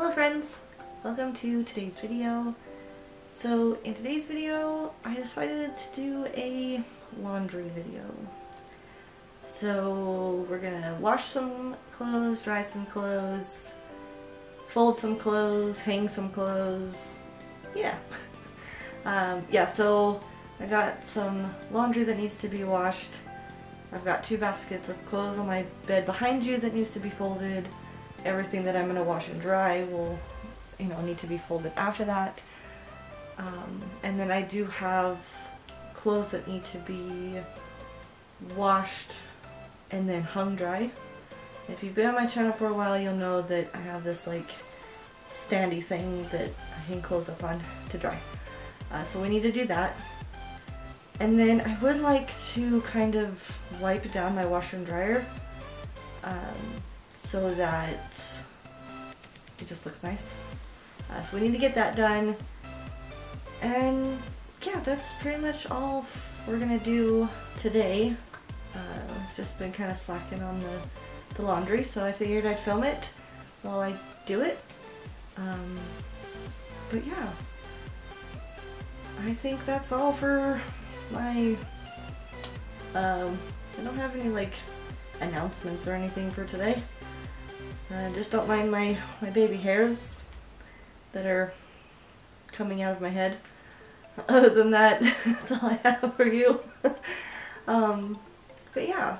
Hello friends, welcome to today's video. So in today's video I decided to do a laundry video. So we're gonna wash some clothes, dry some clothes, fold some clothes, hang some clothes. Yeah. So I got some laundry that needs to be washed. I've got two baskets of clothes on my bed behind you that needs to be folded. Everything that I'm going to wash and dry will, need to be folded after that. And then I do have clothes that need to be washed and then hung dry. If you've been on my channel for a while, you'll know that I have this like standy thing that I hang clothes up on to dry. So we need to do that. And then I would like to kind of wipe down my washer and dryer so that it just looks nice. So we need to get that done. And yeah, that's pretty much all we're gonna do today. Just been kind of slacking on the laundry, so I figured I'd film it while I do it. But yeah, I think that's all for my, I don't have any like announcements or anything for today. Just don't mind my baby hairs that are coming out of my head. Other than that, that's all I have for you. But yeah,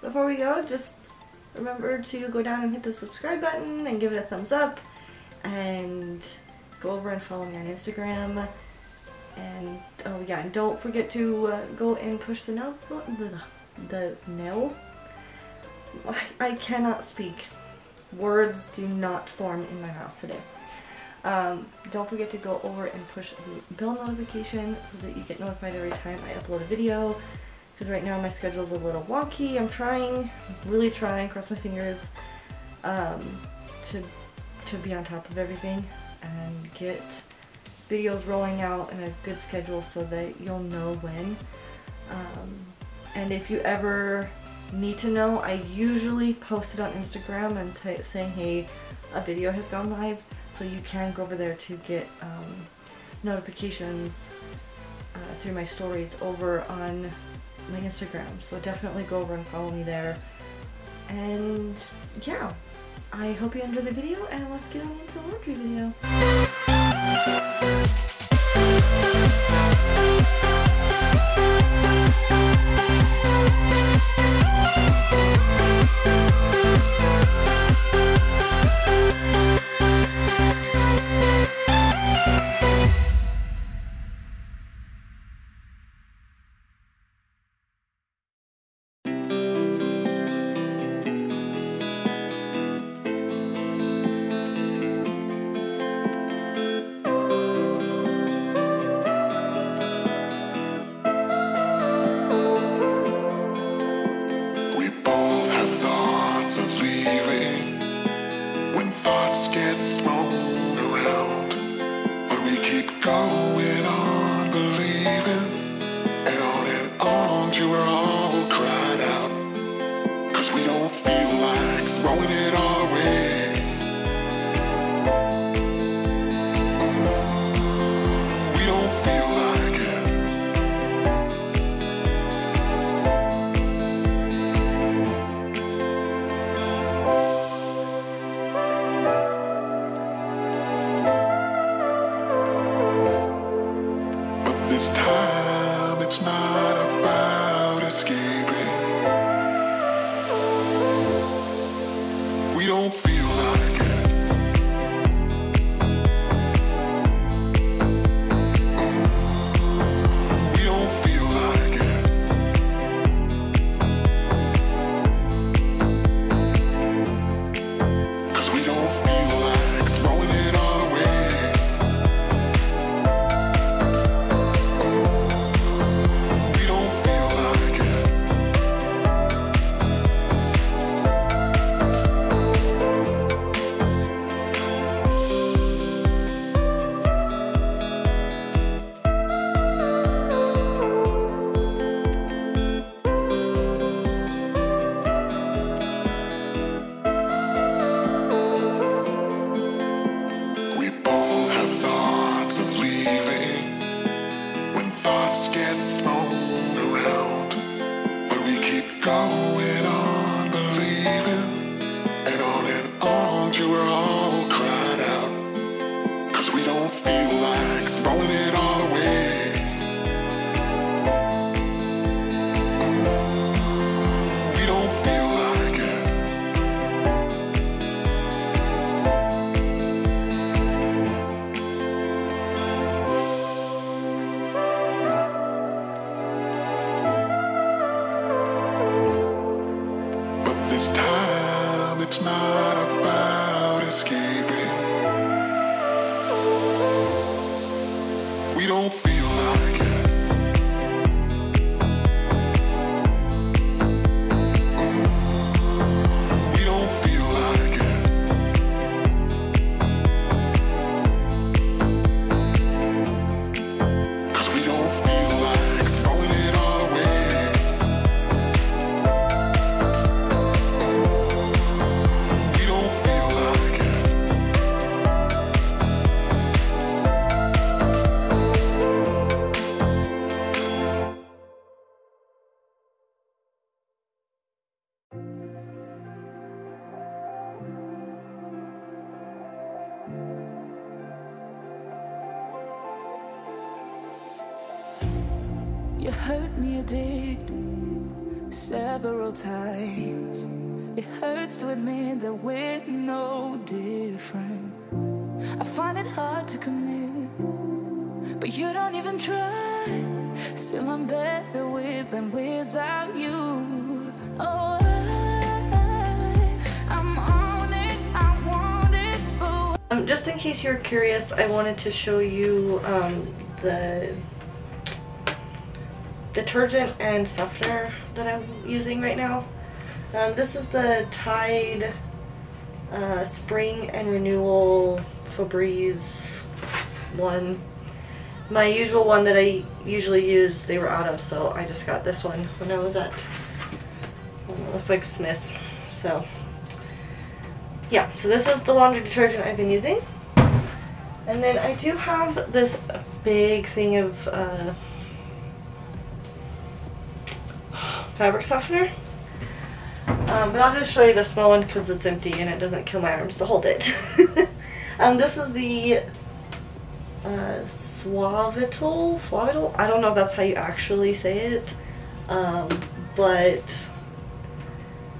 before we go, just remember to go down and hit the subscribe button and give it a thumbs up, and go over and follow me on Instagram. And oh yeah, and don't forget to go and push the nail button. The nail. I cannot speak. Words do not form in my mouth today. Don't forget to go over and push the bell notification so that you get notified every time I upload a video. Because right now my schedule's a little wonky. I'm trying, really trying, cross my fingers, to be on top of everything and get videos rolling out in a good schedule so that you'll know when. And if you ever need to know, I usually post it on Instagram and saying, hey, a video has gone live, so you can go over there to get notifications through my stories over on my Instagram. So definitely go over and follow me there. And yeah, I hope you enjoyed the video, and let's get on into the laundry video. Thoughts get thrown around, but we keep going on believing, and on you were all cried out, cause we don't feel like throwing it all away. We don't feel like this time, it's not about escaping. We don't feel like it. We don't feel like it. Cause we don't feel like throwing it all away. you were all cried out, 'cause we don't feel like throwing it all away. We don't feel like it. But this time it's not about escaping. We don't feel like it. You hurt me, you did, several times. It hurts to admit that we're no different. I find it hard to commit, but you don't even try. Still I'm better with than without you. Oh, I'm on it, I want it, oh. Just in case you're curious, I wanted to show you the detergent and softener that I'm using right now. This is the Tide Spring and Renewal Febreze one. My usual one that I usually use, they were out of, so I just got this one when I was at, it looks like Smith's. So yeah, so this is the laundry detergent I've been using. And then I do have this big thing of fabric softener, but I'll just show you the small one because it's empty and it doesn't kill my arms to hold it. This is the Suavital, I don't know if that's how you actually say it, but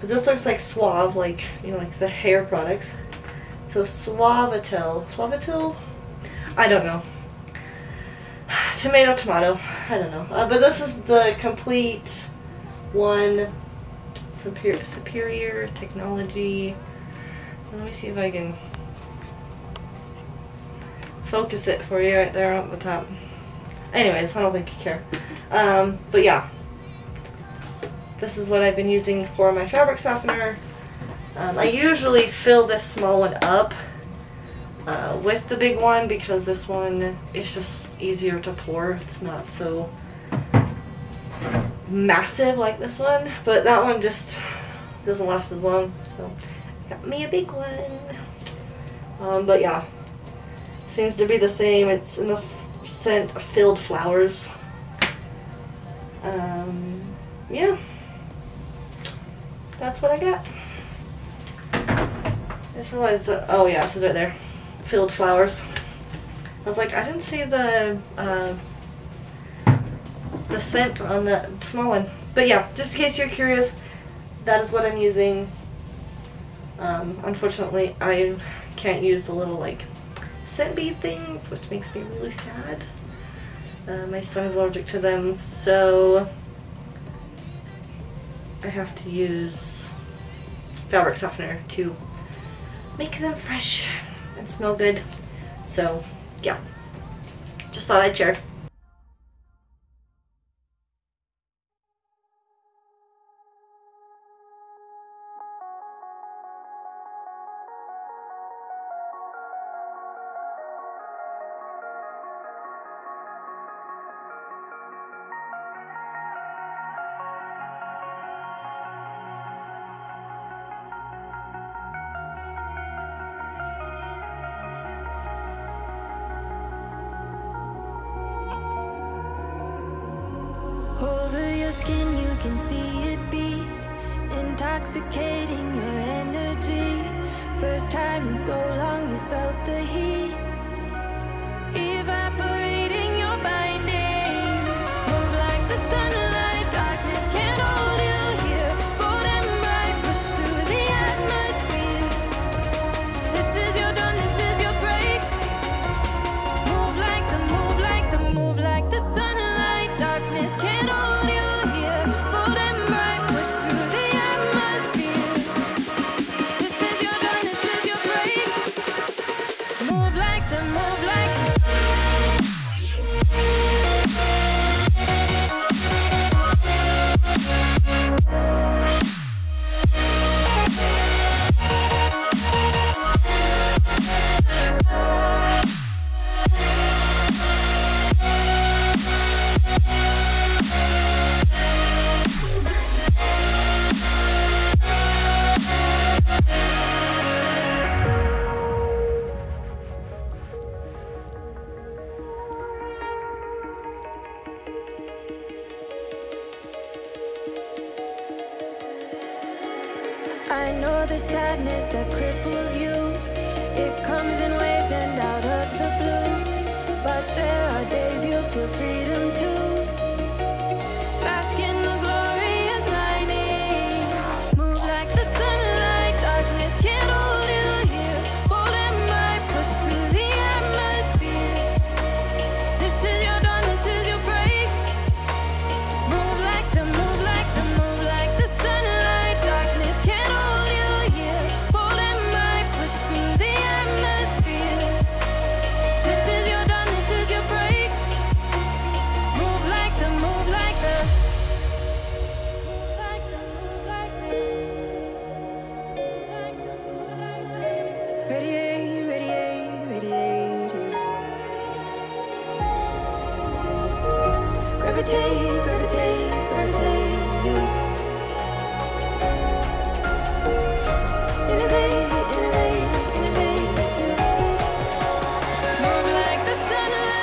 this looks like Suave, like, you know, like the hair products. So Suavital, I don't know, tomato, I don't know, but this is the complete one, superior technology. Let me see if I can focus it for you right there on the top. Anyways, I don't think you care, but yeah, this is what I've been using for my fabric softener. I usually fill this small one up with the big one because this one is just easier to pour. It's not so massive like this one, but that one just doesn't last as long, so got me a big one. But yeah, seems to be the same. It's in the scent of filled flowers. Yeah, that's what I got. I just realized that, oh yeah, this is right there, filled flowers. I was like, I didn't see the scent on the small one. But yeah, just in case you're curious, that is what I'm using. Unfortunately, I can't use the little, like, scent bead things, which makes me really sad. My son is allergic to them, so I have to use fabric softener to make them fresh and smell good. So yeah, just thought I'd share. Skin, you can see it beat, intoxicating your energy. First time time in so long you felt the heat evaporating your bindings. Move like the sunlight, darkness can't hold you here. Bold and bright, push through the atmosphere. This is your dawn, this is your break. Move like the, move like the, move like the sunlight. Darkness can't hold you here. Bold and bright, push through the atmosphere. This is your dawn, this is your break. Move like the, move like the. I know the sadness that cripples you. It comes in waves and out of the blue. But there are days you feel freedom too. Bask in the glorious lightning. Move like the sunlight, darkness can't hold you here. Bold and bright, push through the atmosphere. This is your dawn, this is your break. Move like the, move like the, move like the sunlight. Darkness can't hold you here. Bold and bright, push through the atmosphere. This is your dawn, this is your break. Move like the, move like the. Move like the, move like the. Move like the, move like the. Radiate, radiate, radiate. Gravitate, gravitate, gravitate. You. Innovate, innovate, innovate. You. Move like the sunlight.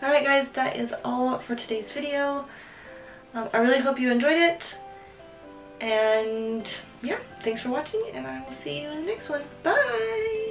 Alright guys, that is all for today's video. I really hope you enjoyed it. And yeah, thanks for watching and I will see you in the next one. Bye!